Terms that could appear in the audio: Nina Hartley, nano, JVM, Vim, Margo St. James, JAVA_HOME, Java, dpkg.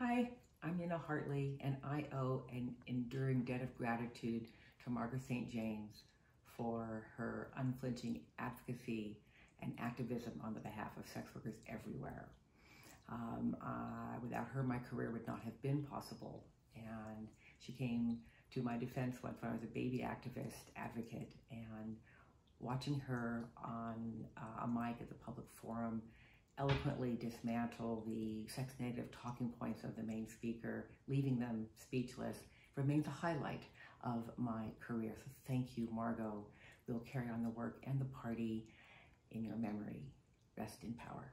Hi, I'm Nina Hartley, and I owe an enduring debt of gratitude to Margo St. James for her unflinching advocacy and activism on the behalf of sex workers everywhere. Without her, my career would not have been possible, and she came to my defense once when I was a baby activist advocate, and watching her on a mic at the public forum eloquently dismantle the sex-negative talking points of the main speaker, leaving them speechless, remains a highlight of my career. So thank you, Margo. We'll carry on the work and the party in your memory. Rest in power.